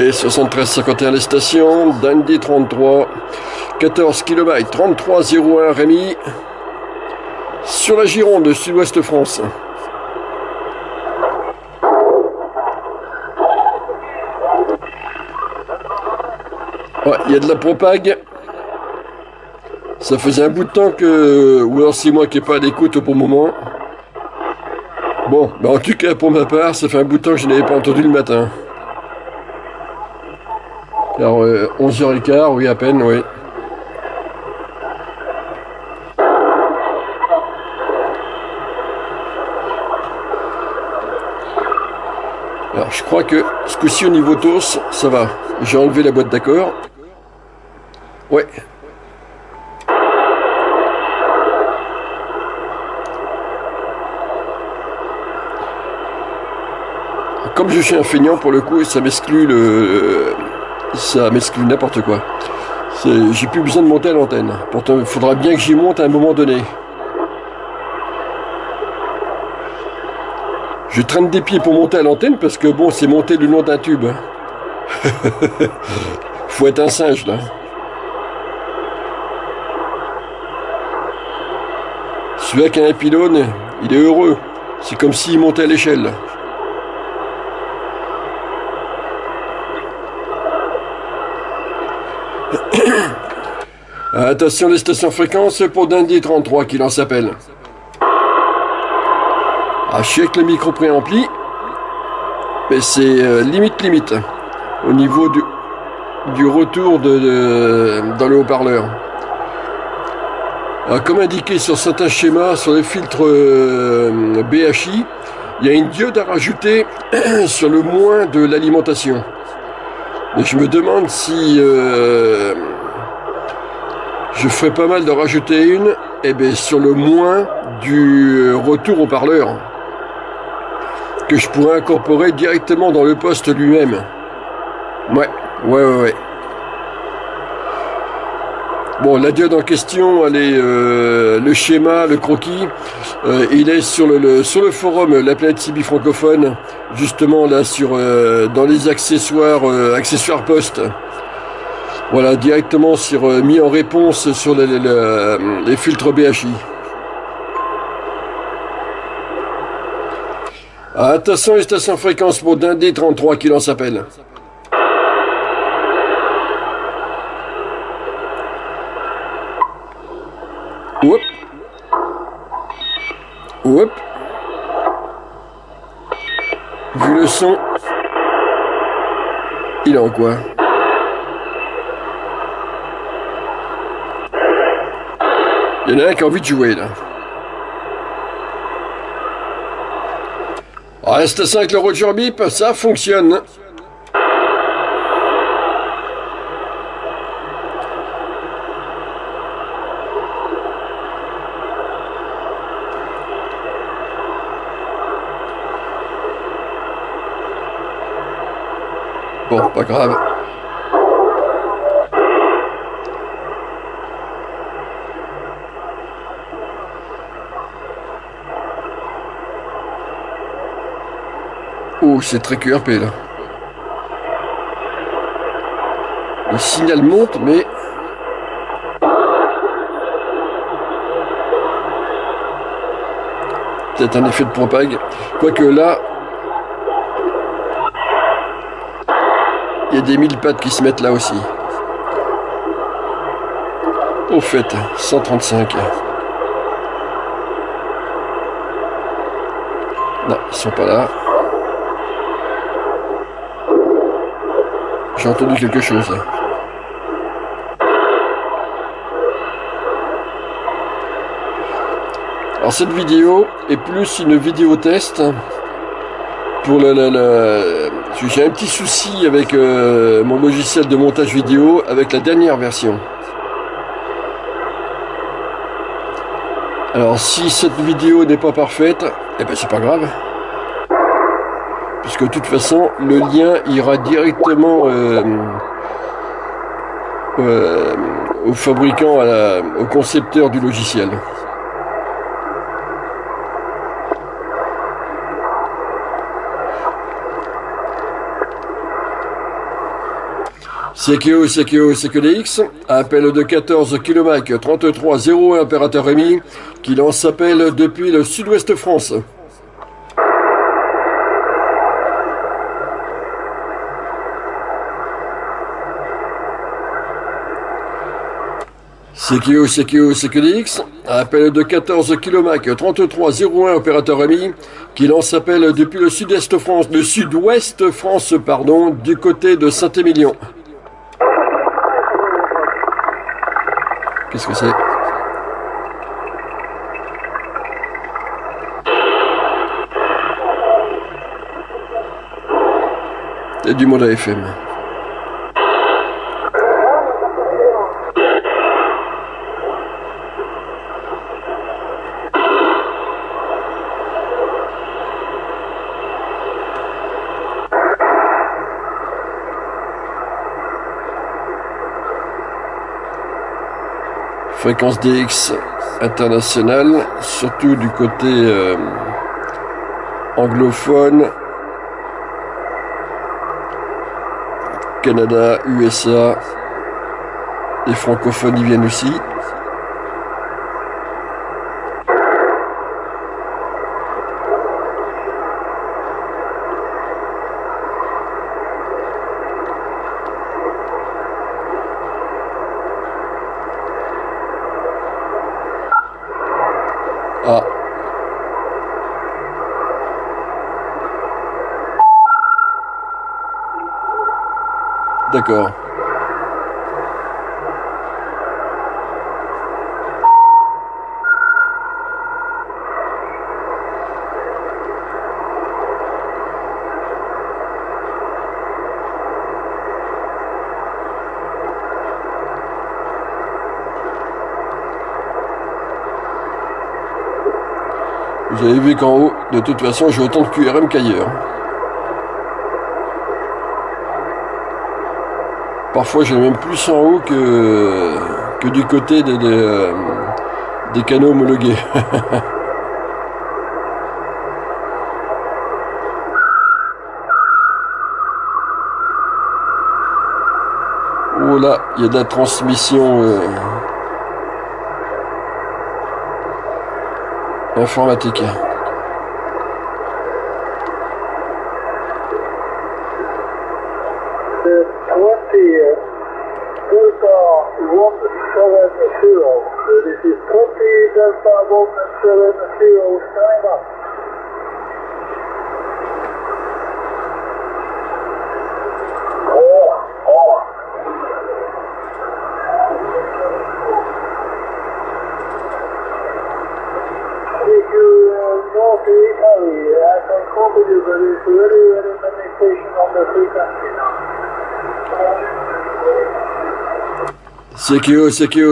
et 7351 les stations, Dandy 33, 14 km, 3301 Rémi, sur la Gironde, de sud-ouest France. Ouais, il y a de la propague. Ça faisait un bout de temps que... Ou alors c'est moi qui n'ai pas d'écoute pour le moment. Bon, bah en tout cas pour ma part, ça fait un bout de temps que je n'avais pas entendu le matin. Alors 11h15, oui à peine, oui. Alors je crois que ce coup-ci au niveau TOS, ça va. J'ai enlevé la boîte d'accord. Ouais. Comme je suis un feignant pour le coup, ça m'exclut le... ça m'exclut n'importe quoi. J'ai plus besoin de monter à l'antenne. Pourtant, il faudra bien que j'y monte à un moment donné. Je traîne des pieds pour monter à l'antenne parce que bon, c'est monter le long d'un tube. Faut être un singe là. Celui qui a un pylône, il est heureux. C'est comme s'il montait à l'échelle. Attention les stations fréquences pour Dandy 33 qui lance appel. Ah, je suis avec le micro préampli, mais c'est limite au niveau du retour dans le haut-parleur. Comme indiqué sur certains schémas, sur les filtres BHI, il y a une diode à rajouter sur le moins de l'alimentation. Et je me demande si... je ferais pas mal de rajouter une, eh bien, sur le moins du retour au parleur, que je pourrais incorporer directement dans le poste lui-même. Ouais. Bon, la diode en question, elle est, le schéma, le croquis, il est sur le forum La Planète CB Francophone, justement là dans les accessoires poste. Voilà, directement mis en réponse sur les filtres BHI. Attention les stations fréquences pour Dandy 33 qui lance appel. Oups. Vu le son, il est en quoi ? Il y en a un qui a envie de jouer là. Reste 5 le Roger Bip, ça fonctionne. Bon, pas grave. Oh, c'est très QRP là. Le signal monte, mais... peut-être un effet de propague. Quoique là... il y a des mille pattes qui se mettent là aussi. Au fait, 135. Non, ils sont pas là. J'ai entendu quelque chose là. Alors cette vidéo est plus une vidéo test pour j'ai un petit souci avec mon logiciel de montage vidéo avec la dernière version. Alors si cette vidéo n'est pas parfaite, eh ben c'est pas grave. Parce que de toute façon, le lien ira directement au fabricant, au concepteur du logiciel. CQDX, appel de 14 Kilomac 3301 opérateur Rémi, qui lance appel depuis le sud-ouest France. CQDX, appel de 14 Kilomac 3301 opérateur Rémi, qui lance appel depuis le sud-est France, le sud-ouest France, pardon, du côté de Saint-Émilion. Qu'est-ce que c'est? C'est du mode AFM. Fréquence DX internationale, surtout du côté anglophone, Canada, USA, les francophones y viennent aussi. D'accord. Vous avez vu qu'en haut, de toute façon, j'ai autant de QRM qu'ailleurs. Parfois, j'ai même plus en haut que du côté des canaux homologués. Oh là, il y a de la transmission informatique.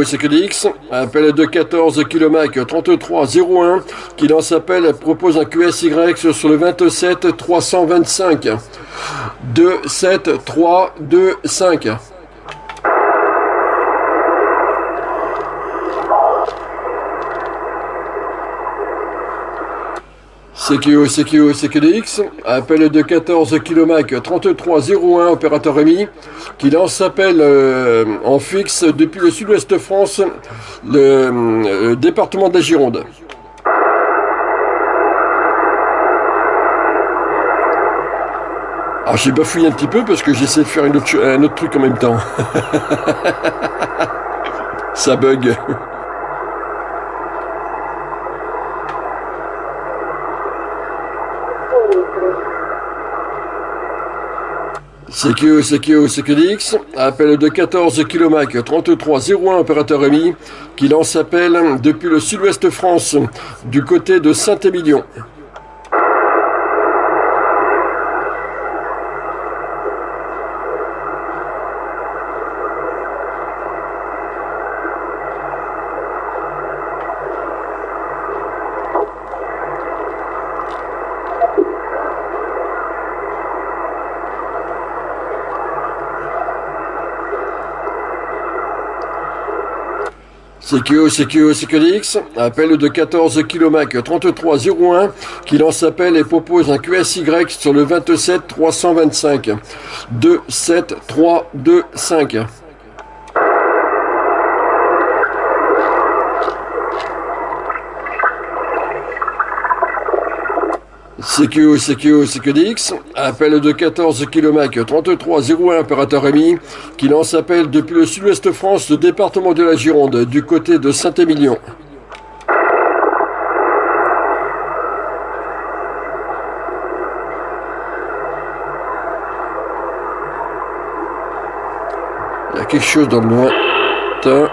CQDX, appel de 14 Kilomac 3301, qui lance appel, propose un QSY sur le 27 325 27 325. CQDX, appel de 14 Kilomac 3301 opérateur Rémi, qui lance appel en fixe depuis le sud-ouest de France, le département de la Gironde. Alors j'ai bafouillé un petit peu parce que j'essaie de faire un autre truc en même temps. Ça bug. CQDX, appel de 14 Kilomac 3301 opérateur Rémi, qui lance appel depuis le sud-ouest France, du côté de Saint-Émilion. CQDX, appel de 14 Kilomac 3301 qui lance appel et propose un QSY sur le 27 325 27325. CQDX, appel de 14 Kilomac 3301, opérateur Rémi, qui lance appel depuis le sud-ouest France, le département de la Gironde, du côté de Saint-Émilion. Il y a quelque chose dans le lointain.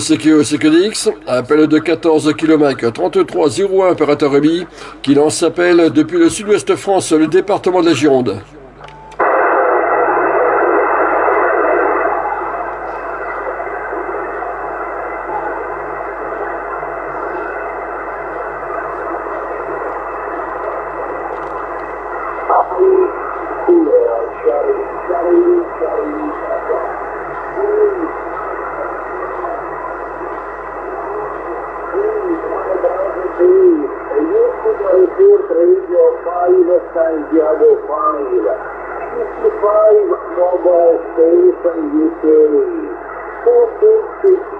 CQDX, appel de 14 Kilomac 3301, opérateur Rémi, qui lance appel depuis le sud-ouest France, le département de la Gironde.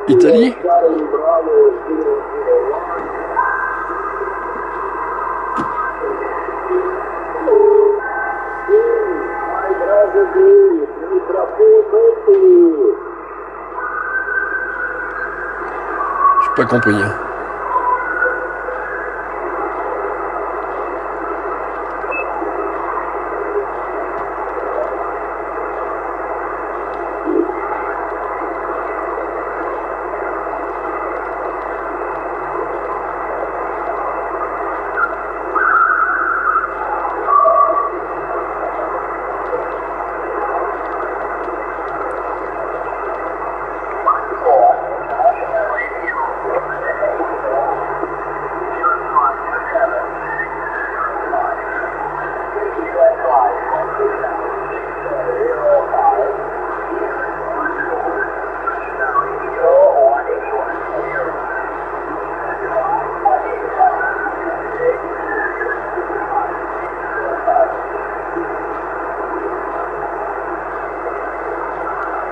Italie? Je n'ai pas compris.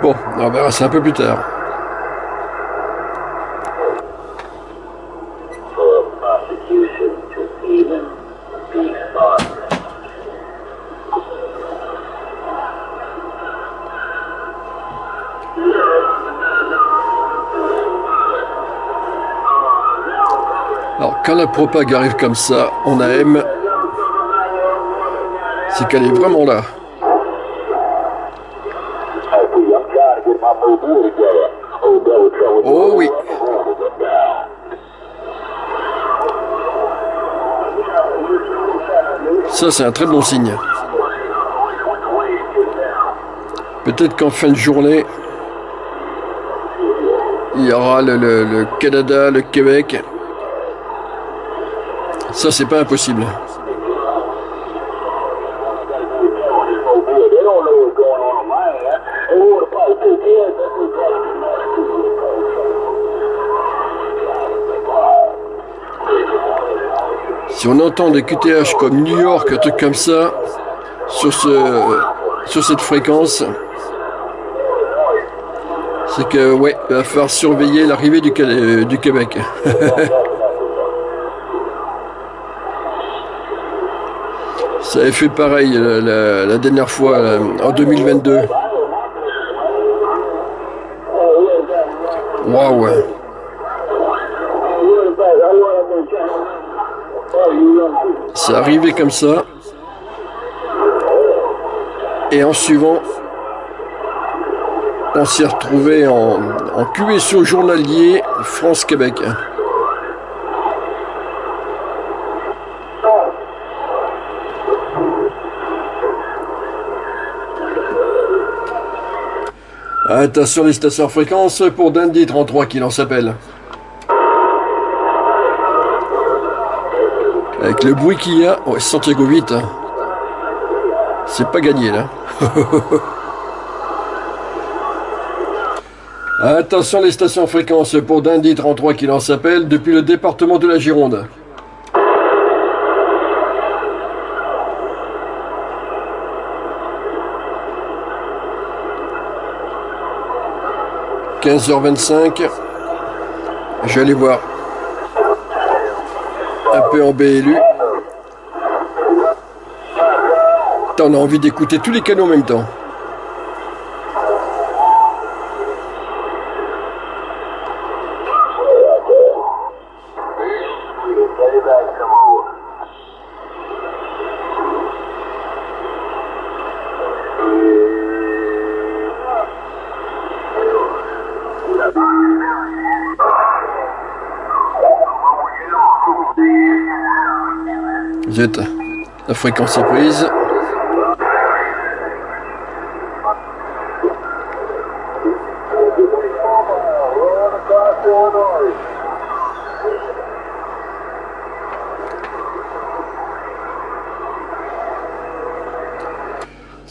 Bon, on verra ça un peu plus tard. Alors, quand la propague arrive comme ça, on a M, c'est qu'elle est vraiment là. Oh oui. Ça, c'est un très bon signe. Peut-être qu'en fin de journée, il y aura le Canada, le Québec. Ça, c'est pas impossible. Si on entend des QTH comme New York, un truc comme ça, sur cette fréquence, c'est que, ouais, il va falloir surveiller l'arrivée du Québec. Ça avait fait pareil la dernière fois, en 2022. Waouh! C'est arrivé comme ça, et en suivant, on s'est retrouvé en QSO journalier France-Québec. Attention les stations fréquences pour Dundee 33 qui lance appel. Avec le bruit qu'il y a, ouais, Santiago 8, hein. C'est pas gagné là. Attention les stations fréquences pour Dundee 33 qui lance appel depuis le département de la Gironde. « 15h25, je vais aller voir un peu en BLU. » On a envie d'écouter tous les canaux en même temps. Zut, la fréquence est prise.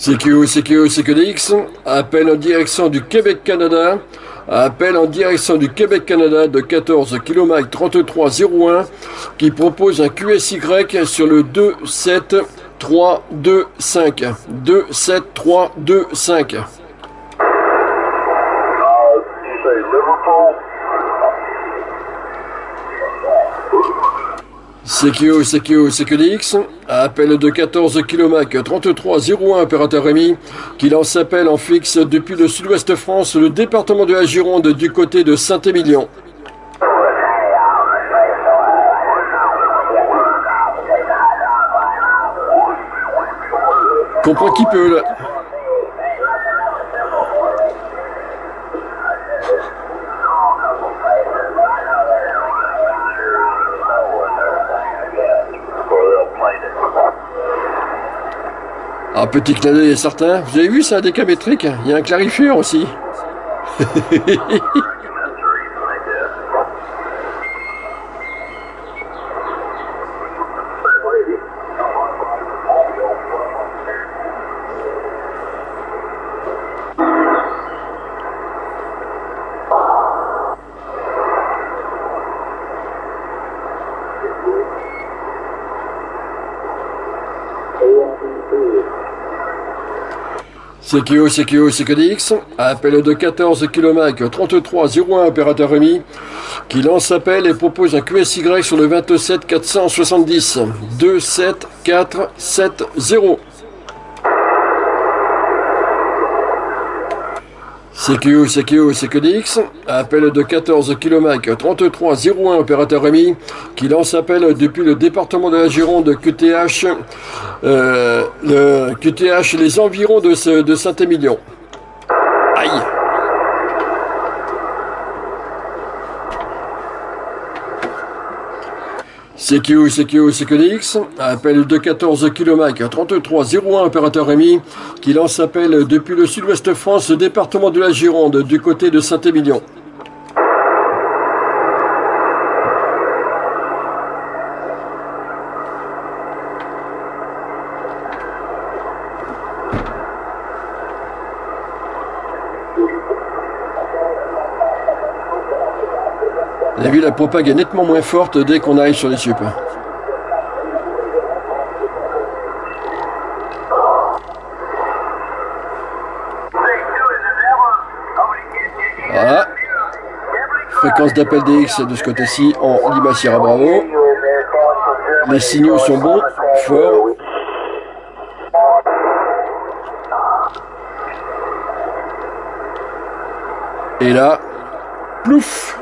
CQDX, appel en direction du Québec-Canada, de 14 Kilomac 3301 qui propose un QSY sur le 27325. 27325. CQDX, appel de 14 Kilomac 3301, opérateur Rémi, qui lance appel en fixe depuis le sud-ouest de France, le département de la Gironde, du côté de Saint-Émilion. Comprends qui peut là. Un petit clin d'œil est certain. Vous avez vu, c'est un décamétrique. Il y a un clarifieur aussi. CQDX, appel de 14 Kilomac 3301, opérateur Rémi, qui lance appel et propose un QSY sur le 27470. 27470. CQDX, appel de 14 Kilomac 3301, opérateur Rémi, qui lance appel depuis le département de la Gironde, QTH, les environs de Saint-Émilion. Aïe. CQDX, appel de 14 Kilomac 3301, opérateur Rémi, qui lance appel depuis le sud-ouest de France, département de la Gironde, du côté de Saint-Émilion. Vous avez vu, la propague est nettement moins forte dès qu'on arrive sur les supes. Voilà. Fréquence d'appel DX de ce côté-ci en Lima Sierra Bravo. Les signaux sont bons, forts. Et là, plouf!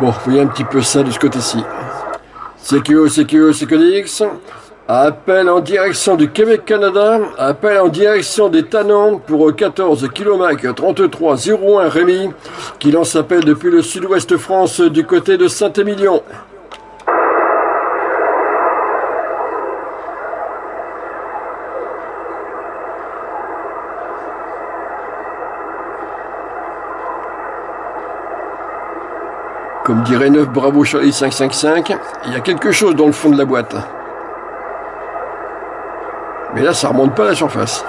Bon, voyez un petit peu ça de ce côté-ci. CQDX, appel en direction du Québec-Canada, appel en direction des Tanans pour 14 Kilomac 3301 Rémi, qui lance appel depuis le sud-ouest de France du côté de Saint-Émilion. Comme dirait 9 Bravo Charlie 555, il y a quelque chose dans le fond de la boîte. Mais là, ça remonte pas à la surface.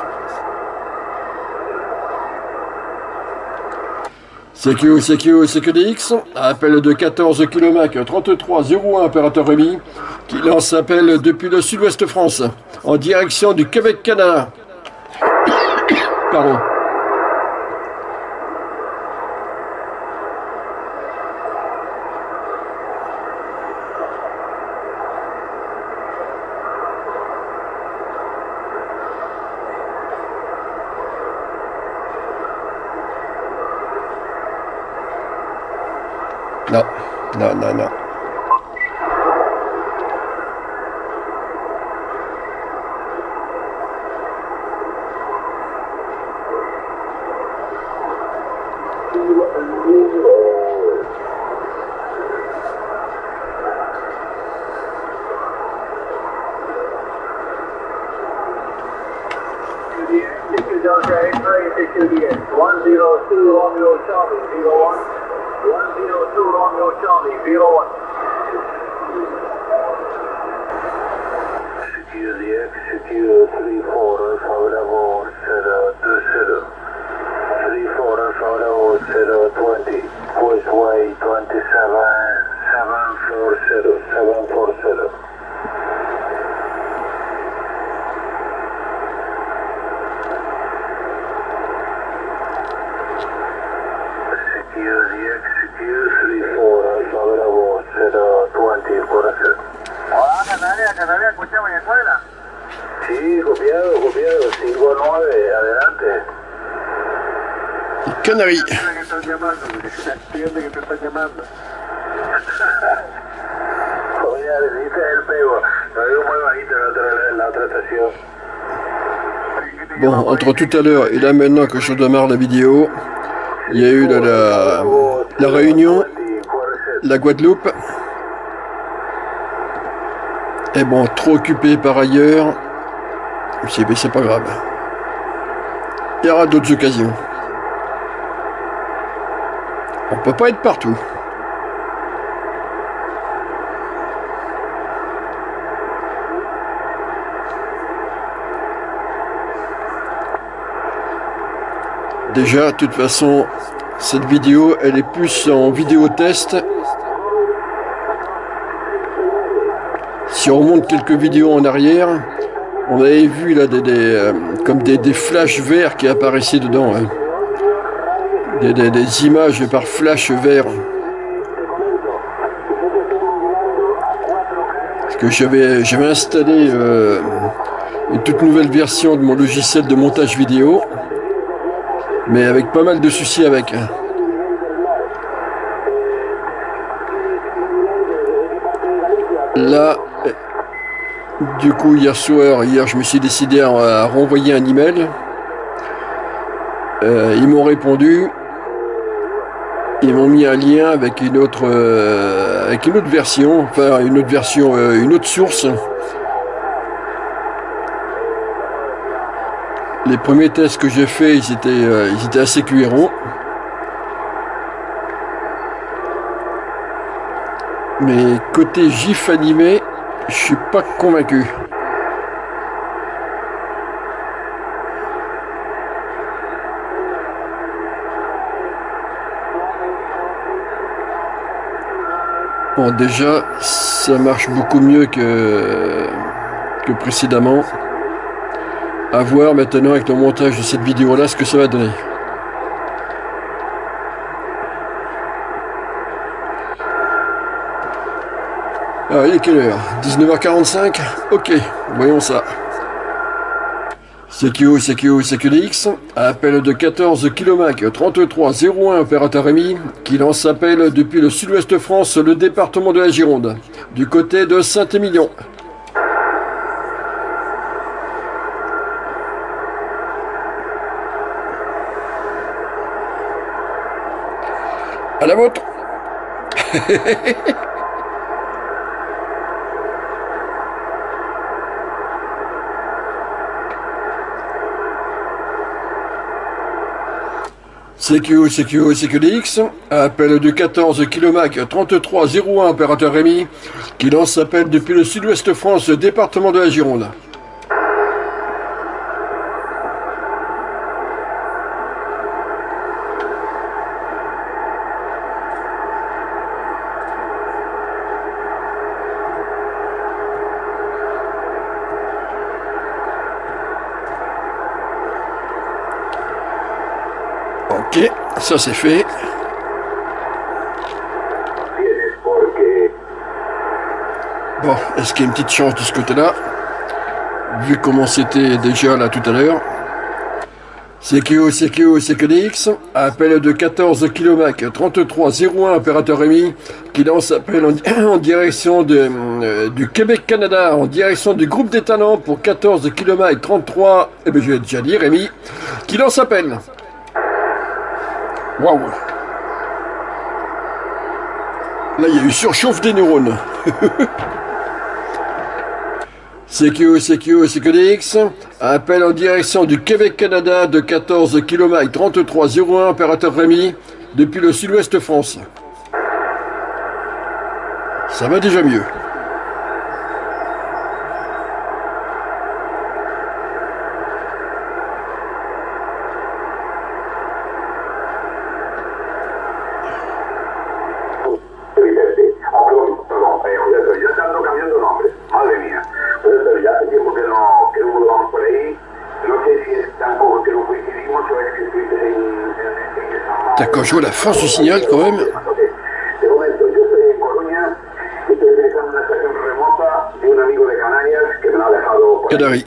CQDX, appel de 14 Kilomac 3301 opérateur Rémi, qui lance appel depuis le sud-ouest France, en direction du Québec-Canada. Pardon. Non, non, non, non. Bon, entre tout à l'heure et là maintenant que je démarre la vidéo, il y a eu la Réunion, la Guadeloupe, et bon, trop occupé par ailleurs, mais c'est pas grave, il y aura d'autres occasions. On peut pas être partout. Déjà, de toute façon, cette vidéo, elle est plus en vidéo test. Si on remonte quelques vidéos en arrière, on avait vu là comme des flashs verts qui apparaissaient dedans. Hein. Des images par flash vert. Parce que j'avais installé une toute nouvelle version de mon logiciel de montage vidéo, mais avec pas mal de soucis avec. Là, du coup, hier je me suis décidé à renvoyer un email. Ils m'ont répondu. Ils m'ont mis un lien avec une autre version, enfin une autre source. Les premiers tests que j'ai faits, ils étaient assez QRO. Mais côté GIF animé, je suis pas convaincu. Bon, déjà, ça marche beaucoup mieux que précédemment. À voir maintenant avec le montage de cette vidéo-là ce que ça va donner. Alors, il est quelle heure? 19h45? Ok, voyons ça. CQDX, appel de 14 Kilomac 3301 opérateur Rémi, qui lance appel depuis le sud-ouest France, le département de la Gironde, du côté de Saint-Émilion. À la vôtre. CQDX, appel du 14 Kilomac 3301, opérateur Rémi, qui lance appel depuis le sud-ouest de France, département de la Gironde. Ok, ça c'est fait. Bon, est-ce qu'il y a une petite chance de ce côté-là? Vu comment c'était déjà là tout à l'heure. CQDX, appel de 14 Kilomac 3301, opérateur Rémi, qui lance appel en direction du Québec-Canada, en direction du groupe des talents pour 14 Kilomac 33, eh bien je l'ai déjà dit, Rémi, qui lance appel. Waouh! Là, il y a eu surchauffe des neurones. CQDX, appel en direction du Québec-Canada de 14 km 3301, opérateur Rémi, depuis le sud-ouest de France. Ça va déjà mieux. D'accord, je vois la force du signal quand même. Canaries.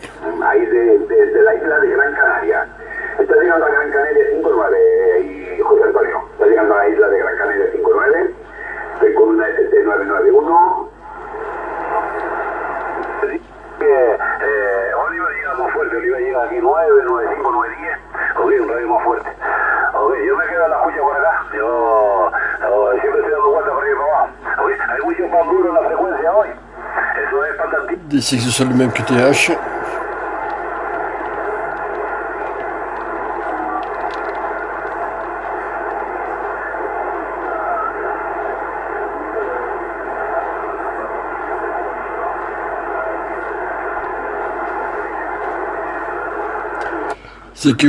D'ici que ce soit le même QTH.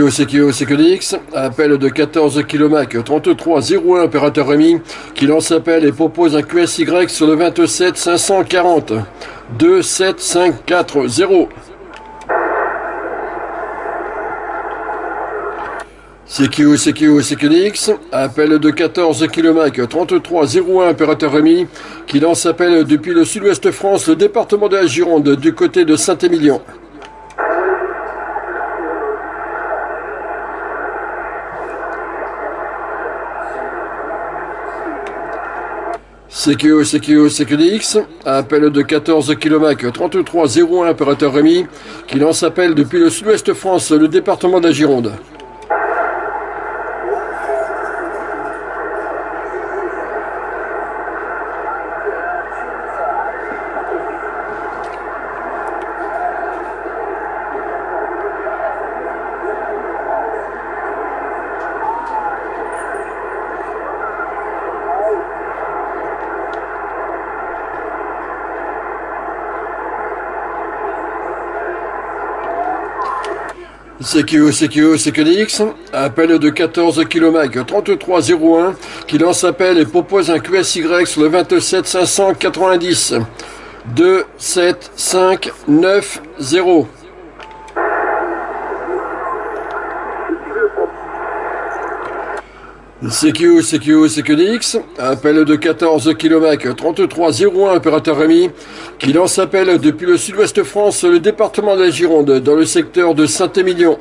CQDX, appel de 14 Kilomac 3301, opérateur Rémi, qui lance appel et propose un QSY sur le 27 540 27540. CQDX, appel de 14 Kilomac 3301, opérateur Rémi, qui lance appel depuis le sud-ouest de France, le département de la Gironde, du côté de Saint-Émilion. CQDX, appel de 14 Kilomac 3301, opérateur Rémi, qui lance appel depuis le sud-ouest de France, le département de la Gironde. CQDX, appel de 14 Kilomac 3301, qui lance appel et propose un QSY sur le 27 590 27590. CQDX, appel de 14 Kilomac 3301, opérateur Rémi, qui lance appel depuis le sud-ouest de France, le département de la Gironde, dans le secteur de Saint-Émilion.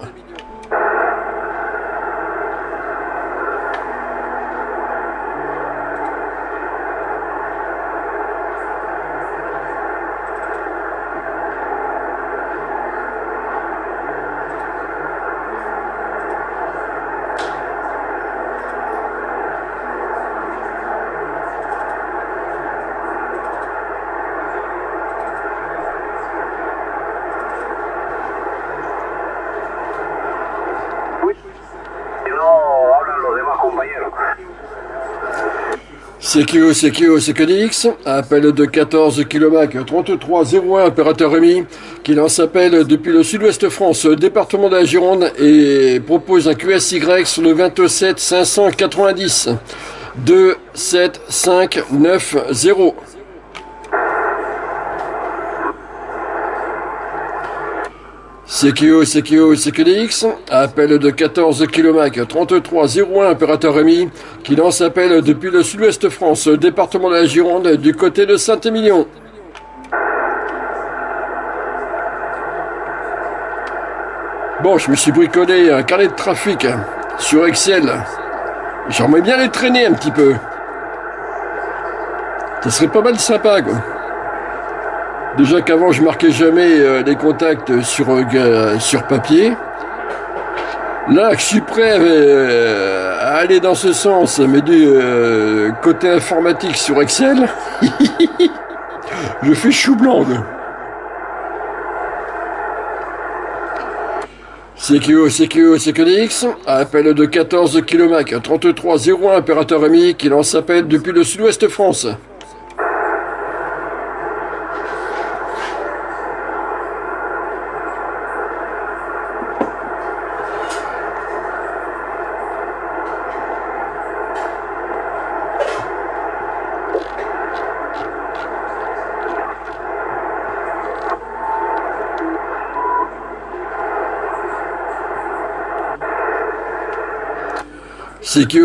CQDX, appel de 14 Kilomac 3301, opérateur Rémi, qui lance appel depuis le sud-ouest France, département de la Gironde, et propose un QSY sur le 27 590 27590. CQDX, appel de 14 Kilomac 3301, opérateur Rémi, qui lance appel depuis le sud-ouest France, département de la Gironde, du côté de Saint-Émilion. Bon, je me suis bricolé un carnet de trafic sur Excel. J'aimerais bien les traîner un petit peu. Ça serait pas mal sympa, quoi. Déjà qu'avant je marquais jamais les contacts sur papier. Là je suis prêt à aller dans ce sens, mais du côté informatique sur Excel, je fais chou blanc. CQDX, appel de 14 Kilomac 3301, opérateur Rémi, qui lance appel depuis le sud-ouest France.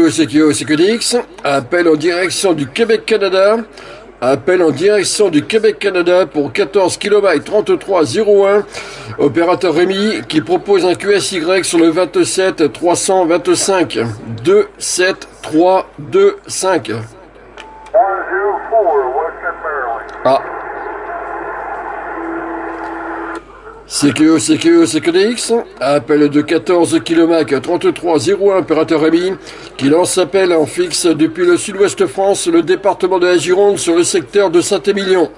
CQDX, appel en direction du Québec-Canada, pour 14 km 3301, opérateur Rémi, qui propose un QSY sur le 27 325 27325. Ah. CQDX, appel de 14 Kilomac 3301, opérateur Rémi, qui lance appel en fixe depuis le sud-ouest France, le département de la Gironde, sur le secteur de Saint-Émilion.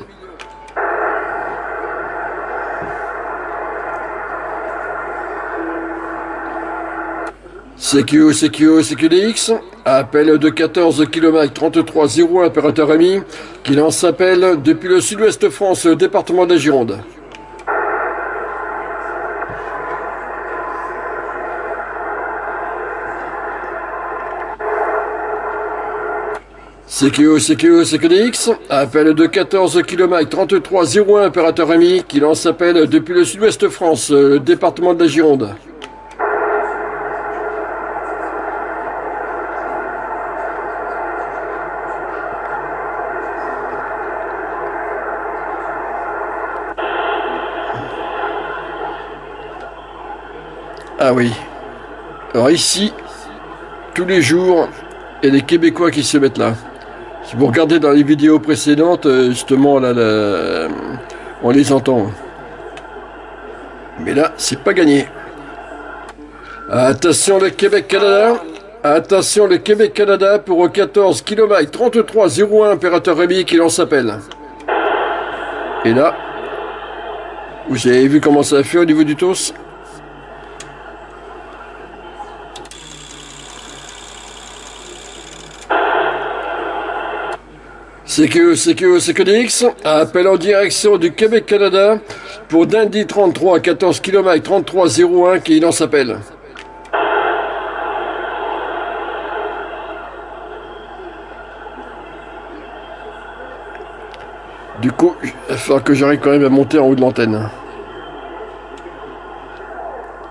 CQDX, appel de 14 Kilomac 3301, opérateur Rémi, qui lance appel depuis le sud-ouest France, le département de la Gironde. CQDX, appel de 14 Kilomac 3301, opérateur Rémi, qui lance appel depuis le sud-ouest France, le département de la Gironde. Ah oui. Alors ici, tous les jours, il y a des Québécois qui se mettent là. Si vous regardez dans les vidéos précédentes, justement, là, on les entend. Mais là, c'est pas gagné. Attention le Québec-Canada. Pour 14 Kilomac 3301, opérateur Rémi, qui lance appel. Et là, vous avez vu comment ça a fait au niveau du TOS? CQDX, appel en direction du Québec-Canada pour Dundee 33, 14 km 3301, qui lance appel. Du coup, il va falloir que j'arrive quand même à monter en haut de l'antenne.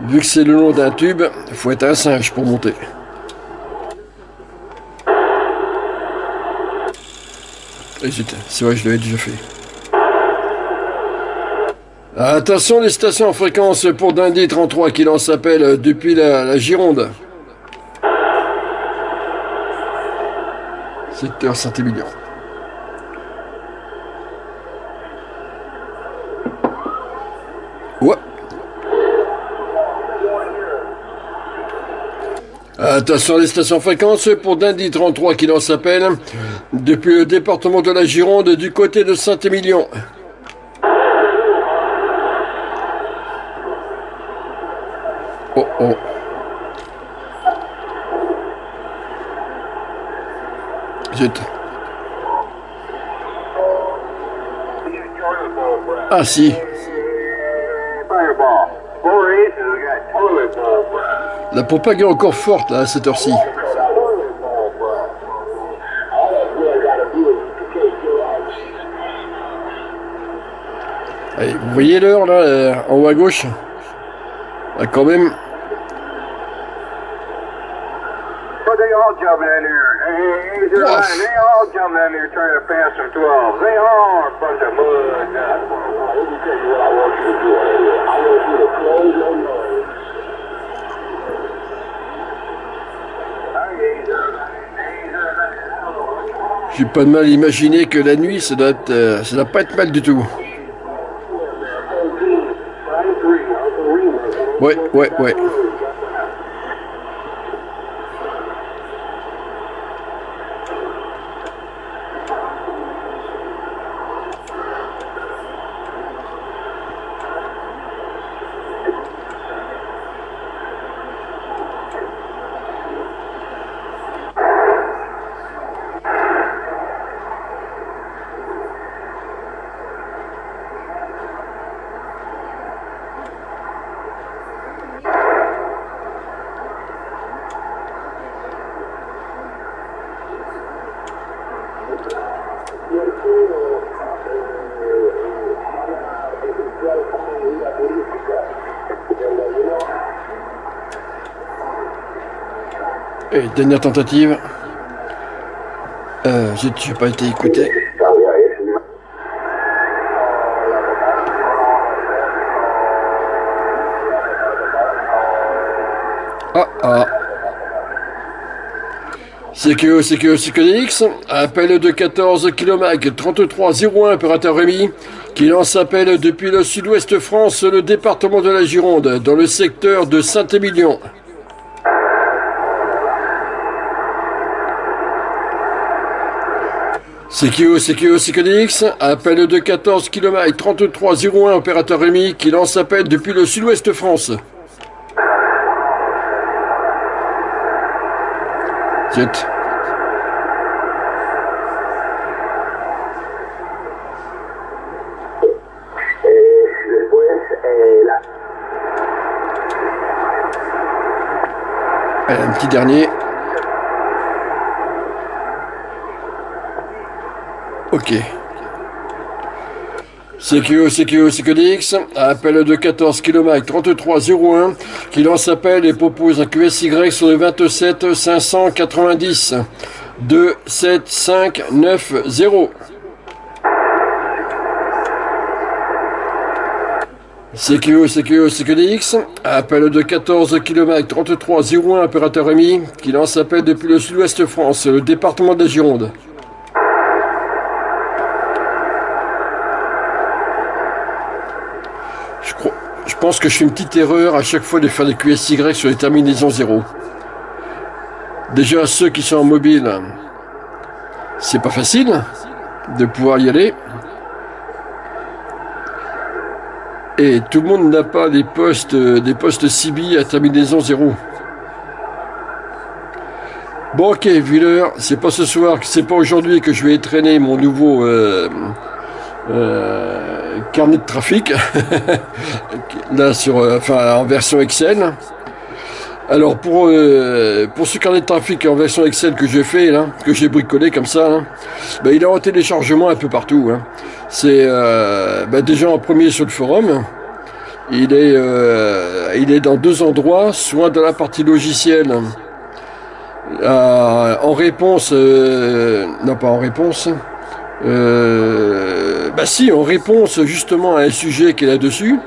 Vu que c'est le long d'un tube, il faut être un singe pour monter. C'est vrai, je l'avais déjà fait. Attention les stations en fréquence pour Dundee 33 qui lance appel depuis la Gironde. Secteur Saint-Émilion. Ouais. Attention les stations fréquences pour Dundee 33 qui lance appel depuis le département de la Gironde du côté de Saint-Émilion. Oh oh. Zut. Ah si. La propague est encore forte là, à cette heure-ci. Vous voyez l'heure là, en haut à gauche là, quand même. J'ai pas de mal à imaginer que la nuit, ça doit pas être mal du tout. Ouais. Et dernière tentative. J'ai pas été écouté. Ah. C'est que CQDX. Appel de 14 Kilomac 3301, opérateur Rémi, qui lance appel depuis le sud-ouest France, le département de la Gironde, dans le secteur de Saint-Émilion. CQDX, appel de 14 km 3301, opérateur Rémi, qui lance appel depuis le sud-ouest France. Allez, un petit dernier. Ok. CQDX, appel de 14 km 3301, qui lance appel et propose un QSY sur le 27 590 27590. CQDX, appel de 14 km 3301, opérateur Rémi, qui lance appel depuis le sud-ouest France, le département de la Gironde. Je pense que je fais une petite erreur à chaque fois de faire des QSY sur les terminaisons 0. Déjà, ceux qui sont en mobile, c'est pas facile de pouvoir y aller. Et tout le monde n'a pas des postes, CB à terminaison 0. Bon, ok, vu l'heure, c'est pas ce soir, c'est pas aujourd'hui que je vais traîner mon nouveau... carnet de trafic là sur en version Excel. Alors pour ce carnet de trafic en version Excel que j'ai fait là, que j'ai bricolé comme ça, hein, ben, il est en téléchargement un peu partout, hein. C'est déjà en premier sur le forum. Il est dans deux endroits, soit dans la partie logicielle en réponse non pas en réponse bah si, en réponse justement à un sujet qui est là-dessus,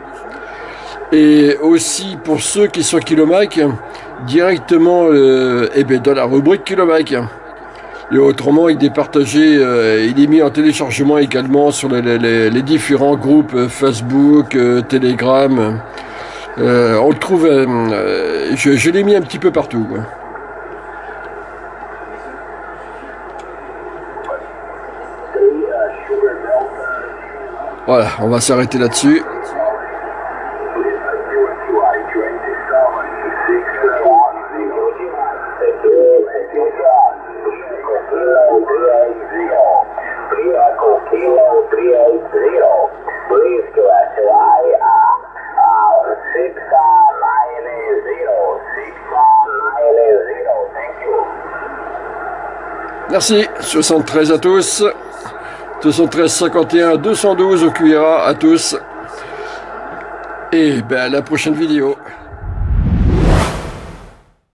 et aussi pour ceux qui sont Kilomac, directement dans la rubrique Kilomac. Et autrement, il est partagé, il est mis en téléchargement également sur les différents groupes Facebook, Telegram. On le trouve, je l'ai mis un petit peu partout. Quoi. Voilà, on va s'arrêter là-dessus. Merci, 73 à tous, 213, 51, 212 au QRA à tous, et ben à la prochaine vidéo.